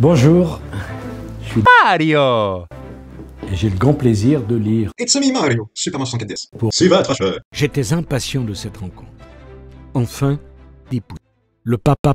Bonjour, je suis Mario et j'ai le grand plaisir de lire It's me Mario, Super Mario 64 DS pour SilvaTrasheurs. J'étais impatient de cette rencontre. Enfin, le papa